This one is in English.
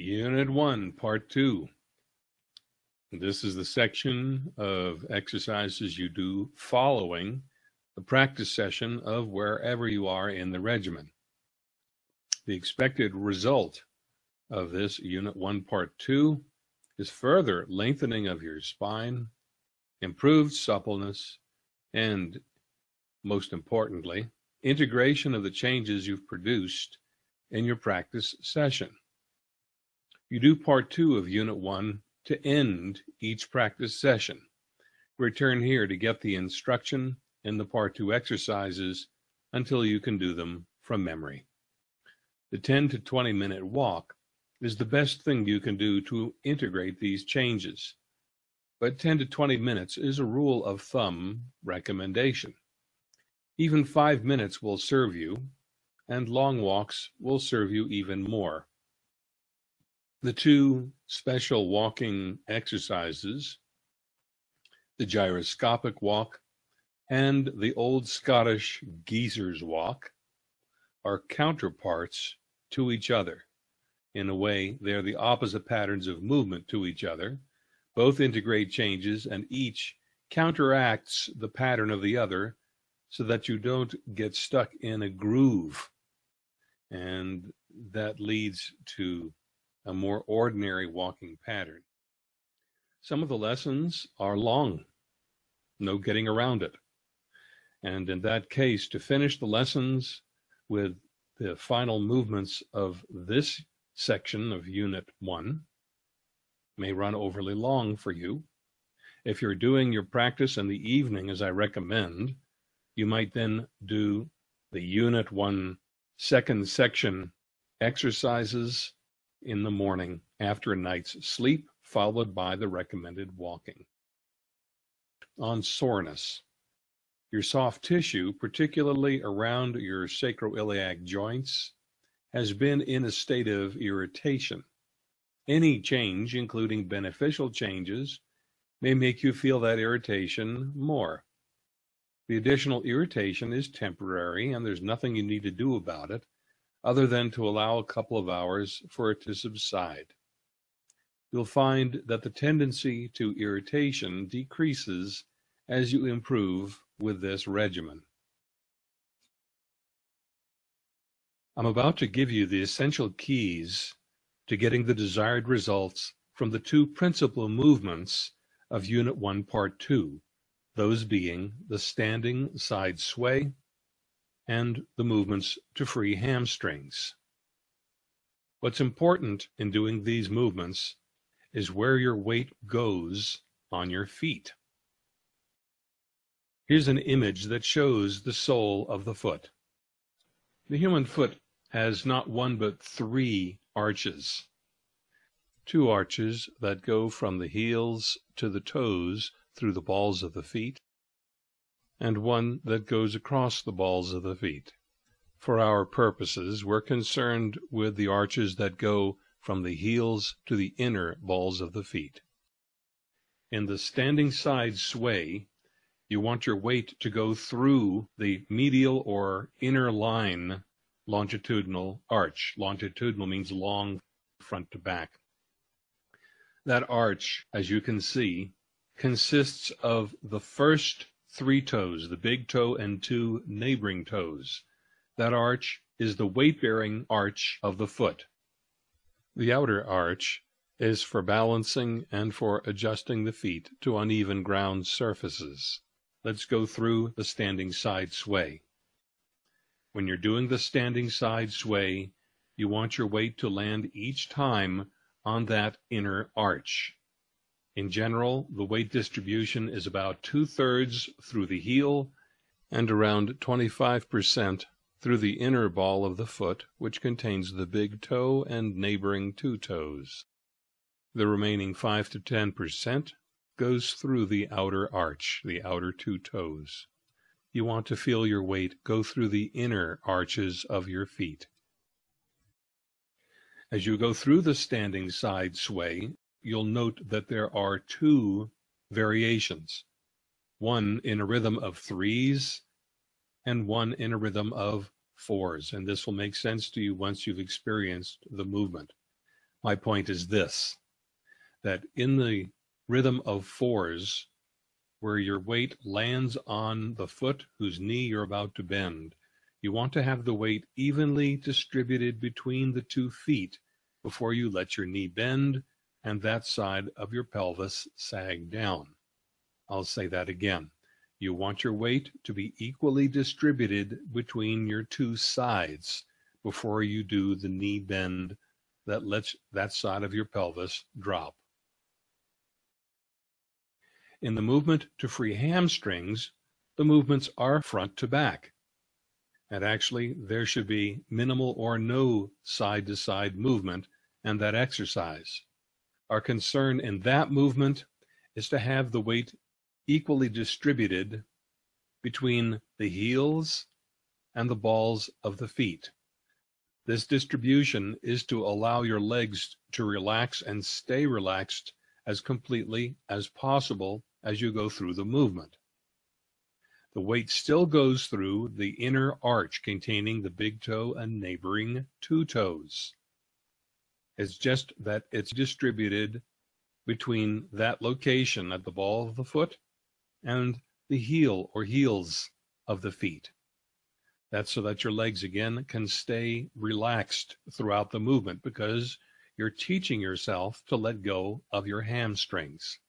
Unit 1, Part 2. This is the section of exercises you do following the practice session of wherever you are in the regimen. The expected result of this Unit 1, Part 2 is further lengthening of your spine, improved suppleness, and, most importantly, integration of the changes you've produced in your practice session. You do part two of unit one to end each practice session. Return here to get the instruction and the part two exercises until you can do them from memory. The 10 to 20 minute walk is the best thing you can do to integrate these changes, but 10 to 20 minutes is a rule of thumb recommendation. Even 5 minutes will serve you, and long walks will serve you even more. The two special walking exercises, the gyroscopic walk and the old Scottish geezer's walk, are counterparts to each other. In a way, they are the opposite patterns of movement to each other. Both integrate changes, and each counteracts the pattern of the other so that you don't get stuck in a groove. And that leads to a more ordinary walking pattern. Some of the lessons are long, no getting around it. And in that case, to finish the lessons with the final movements of this section of Unit 1 may run overly long for you. If you're doing your practice in the evening, as I recommend, you might then do the Unit 1 second section exercises in the morning after a night's sleep, followed by the recommended walking. On soreness, your soft tissue, particularly around your sacroiliac joints, has been in a state of irritation. Any change, including beneficial changes, may make you feel that irritation more. The additional irritation is temporary, and there's nothing you need to do about it, other than to allow a couple of hours for it to subside. You'll find that the tendency to irritation decreases as you improve with this regimen. I'm about to give you the essential keys to getting the desired results from the two principal movements of Unit 1, Part 2, those being the standing side sway and the movements to free hamstrings. What's important in doing these movements is where your weight goes on your feet. Here's an image that shows the sole of the foot. The human foot has not one but three arches. Two arches that go from the heels to the toes through the balls of the feet, and one that goes across the balls of the feet. For our purposes, we're concerned with the arches that go from the heels to the inner balls of the feet. In the standing side sway, you want your weight to go through the medial or inner line longitudinal arch. Longitudinal means long front to back. That arch, as you can see, consists of the first three toes, the big toe and two neighboring toes. That arch is the weight-bearing arch of the foot. The outer arch is for balancing and for adjusting the feet to uneven ground surfaces. Let's go through the standing side sway. When you're doing the standing side sway, you want your weight to land each time on that inner arch. In general, the weight distribution is about 2/3 through the heel and around 25% through the inner ball of the foot, which contains the big toe and neighboring two toes. The remaining 5 to 10% goes through the outer arch, the outer two toes. You want to feel your weight go through the inner arches of your feet. As you go through the standing side sway, you'll note that there are two variations, one in a rhythm of threes and one in a rhythm of fours, and this will make sense to you once you've experienced the movement. My point is this, that in the rhythm of fours, where your weight lands on the foot whose knee you're about to bend, you want to have the weight evenly distributed between the 2 feet before you let your knee bend and that side of your pelvis sag down. I'll say that again. You want your weight to be equally distributed between your two sides before you do the knee bend that lets that side of your pelvis drop. In the movement to free hamstrings, the movements are front to back. And actually, there should be minimal or no side-to-side movement in that exercise. Our concern in that movement is to have the weight equally distributed between the heels and the balls of the feet. This distribution is to allow your legs to relax and stay relaxed as completely as possible as you go through the movement. The weight still goes through the inner arch containing the big toe and neighboring two toes. It's just that it's distributed between that location at the ball of the foot and the heel or heels of the feet. That's so that your legs again can stay relaxed throughout the movement because you're teaching yourself to let go of your hamstrings.